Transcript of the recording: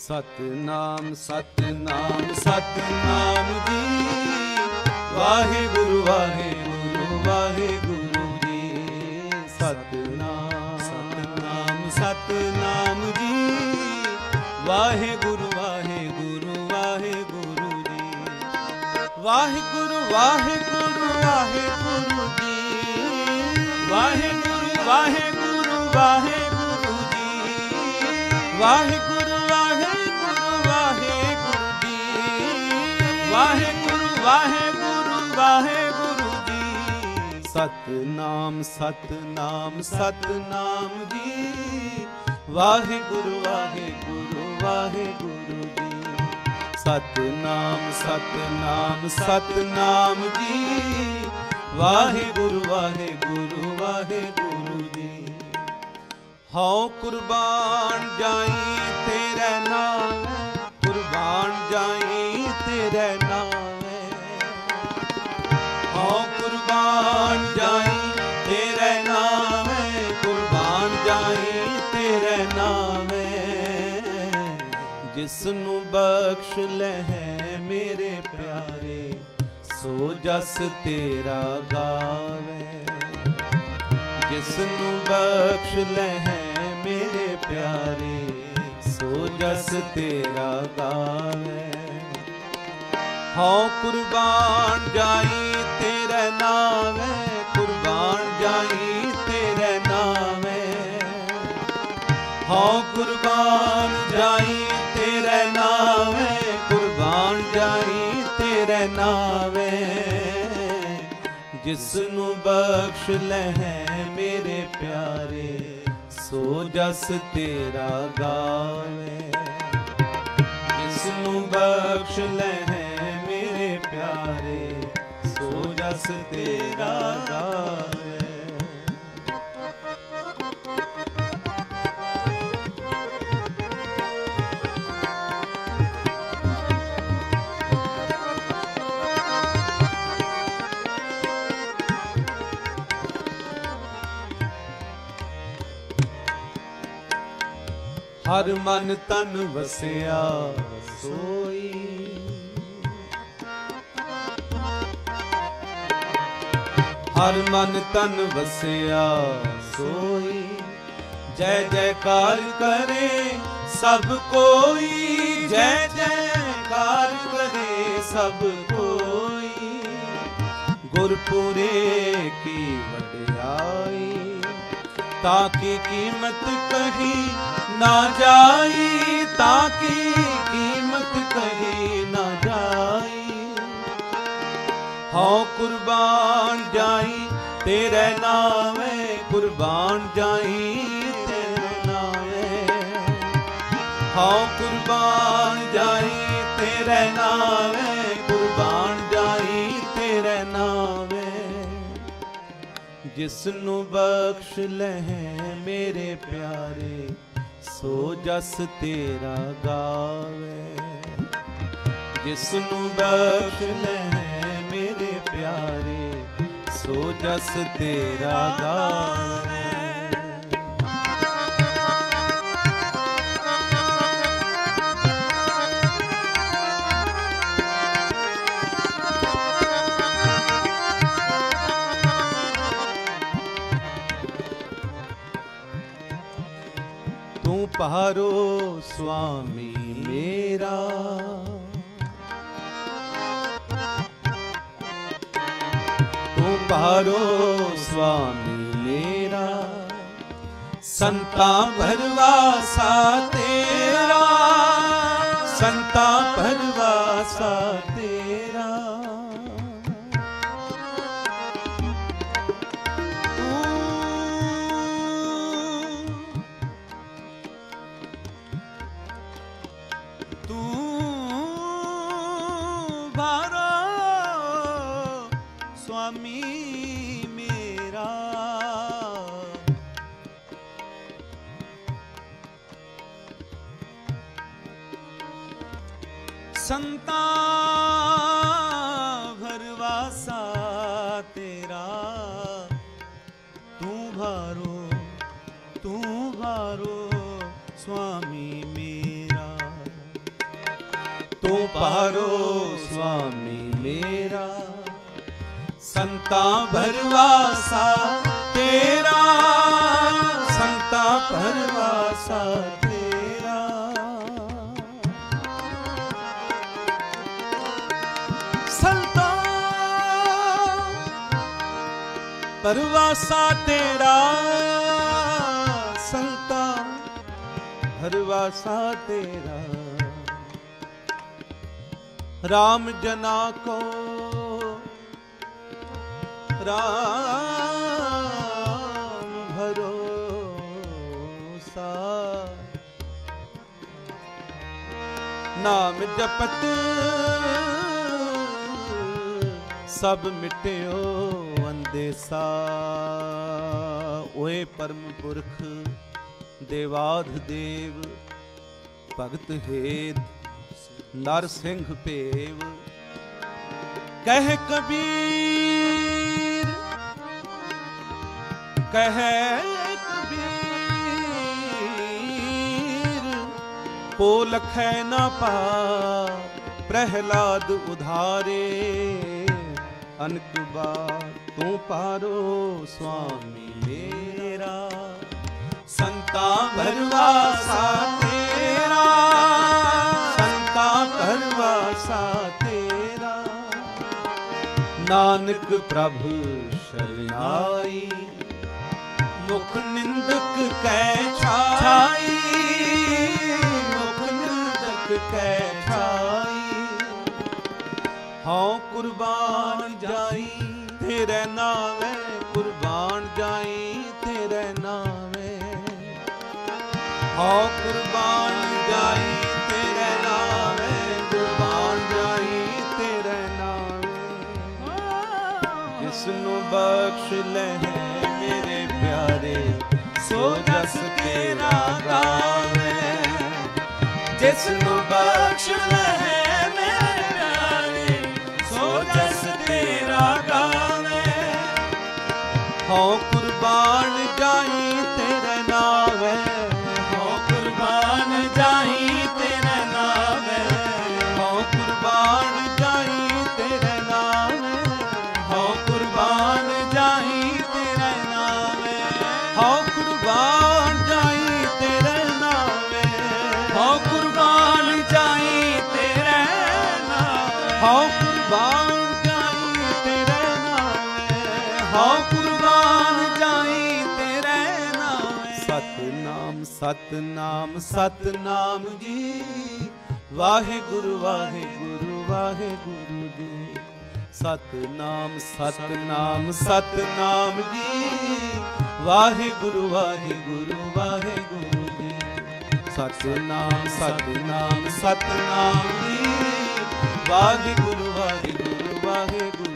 सतनाम सतनाम सतनाम जी, वाहेगुरु वाहेगुरु वाहेगुरु जी। सतनाम सतनाम सतनाम जी, वाहेगुरु वाहेगुरु वाहेगुरु जी। वाहेगुरु वाहेगुरु वाहेगुरु जी, वाहेगुरु वाहेगुरु वाहेगुरु जी। वाहेगुरु वाहेगुरु वाहेगुरु जी, वाहेगुरु वाहेगुरु वाहेगुरु जी। सतनाम सतनाम सतनाम जी, वाहेगुरु वाहेगुरु वाहेगुरु जी। सतनाम सतनाम सतनाम जी, वाहेगुरु वाहेगुरु वाहेगुरु जी। हौं कुर्बान जाई तेरे नाम, कुर्बान जाई तेरे नाम। हौं कुर्बान जाई तेरे नाम, कुर्बान जाई तेरे नाम। जिसनु बख्श ले है मेरे प्यारे, सो जस तेरा गावे। जिसनु बख्श ले है मेरे प्यारे, सो जस तेरा गावे। हौं कुर्बान जाई तेरे नाम, कुर्बान जाई तेरे नाम। हौं कुर्बान जाई तेरे नामे, कुर्बान जाई तेरे नामे। जिसनु बख्श लहें मेरे प्यारे, सो जस तेरा गावे। जिसनु बख्श लहें मेरे प्यारे, सो जस तेरा गावे। हर मन तन वसया सोई, हर मन तन वसया सोई। जय जयकार करे सब कोई, जय जयकार करे सब कोई। गुरपुरे की वड्याई, ताकि कीमत कहीं ना जाई, ताकि कीमत कहीं ना जाई। हौं कुर्बान जाई तेरे नामे, कुर्बान जाई तेरे नामे। हौं कुर्बान जाई तेरे नामे, कुर्बान जाई तेरे नामे। जिसनु बख्श लहें मेरे प्यारे, सो जस तेरा गावे। जिसनु बख्श लहें मेरे प्यारे, सो जस तेरा गावे। पहारो स्वामी मेरा, तू पहारो स्वामी मेरा। संता भरवासा तेरा, संता भरवासा तेरा। संता भरवासा तेरा, तू भारो स्वामी मेरा। को पारो स्वामी मेरा, संता भरवासा तेरा, संता भरवासा तेरा। संता भरवासा तेरा, संता भरवासा तेरा। राम जना को, राम भरोसा। नाम जपत सब मिट्यो अंदेसा। ओए परम पुरख देवाध देव, भगत हेत नरसिंह पेव। कह कबीर, कह कबीर, पोलख न पा प्रहलाद उधारे अनक बार। तू पारो स्वामी मेरा, संता भरवासा तेरा, संता भरवासा तेरा। नानक प्रभु शरणाई, मुख निंदक कै छाई, मुख निंदक कै छाई। हाँ कुर्बान जाई तेरे नामे, कुर्बान जाई तेरे नामे। हाँ कुर्बान जाई तेरे नामे, कुर्बान जाई तेरे नामे। जिसनु बख्श लहे सो जस तेरा गावे, जिसनु बख्श लहे मेरे प्यारे सो जस तेरा गावे। हो कुर्बान जाई तेरे नावे, हो कुर्बान जाई तेरे नावे, हो कुर्बान जाई तेरे नावे, हो कुर्बान जाई तेरे नावे। हो कुर्बान जाई तेरे नामे, हो कुर्बान जाई तेरे नामे, हो कुर्बान जाई तेरे नामे, हो कुर्बान जाई तेरे नामे। सतनाम सतनाम सतनाम जी, वाहेगुरु वाहेगुरु वाहेगुरु जी। सतनाम सतनाम सतनाम जी, वाहेगुरु वाहेगुरु वाहेगुरु जी। सतनाम सतनाम सतनाम जी, वाहेगुरु वाहेगुरु वाहेगुरु।